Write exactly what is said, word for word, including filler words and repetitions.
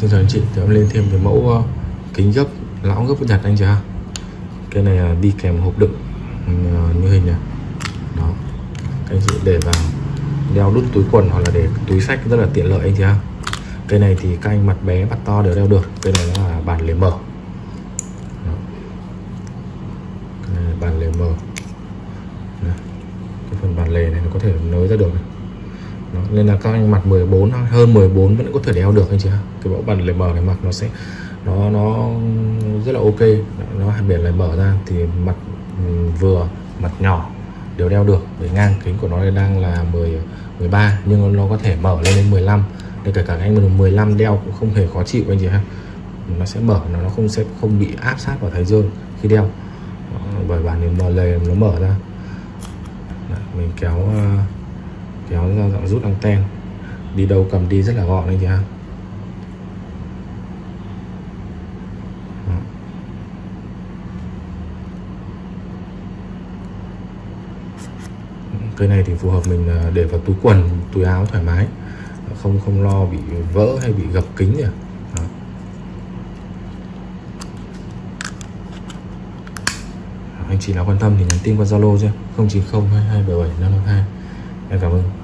Xin chào anh chị, thì em lên thêm cái mẫu kính gấp, lão gấp nhặt anh chị ha. Cái này đi kèm hộp đựng như hình này. Đó, anh chị để vào đeo đút túi quần hoặc là để túi sách rất là tiện lợi anh chị ha. Cái này thì các anh mặt bé mặt to đều đeo được. Cái này nó là bản lề mở. Đó. Cái này là bản lề mở. Đó. Cái phần bản lề này nó có thể nối ra được này. Đó, nên là các anh mặt mười bốn hơn mười bốn vẫn có thể đeo được anh chị ha. Cái bộ bàn lề mở này mặc nó sẽ nó nó rất là ok, nó hẳn biển lại mở ra thì mặt vừa mặt nhỏ đều đeo được. Với ngang kính của nó đang là mười, mười ba nhưng nó có thể mở lên đến mười lăm, nên kể cả anh mình mười lăm đeo cũng không hề khó chịu anh chị ha. Nó sẽ mở, nó nó không sẽ không bị áp sát vào thái dương khi đeo. Bởi bàn lề nó mở ra. Đó, mình kéo kéo ra dạng rút anten, đi đâu cầm đi rất là gọn anh chị ha. Cái này thì phù hợp mình để vào túi quần, túi áo thoải mái, không không lo bị vỡ hay bị gập kính nhỉ. Đó. Anh chị nào quan tâm thì nhắn tin qua Zalo chứ không chín không hai hai bảy bảy năm năm hai. Em cảm ơn.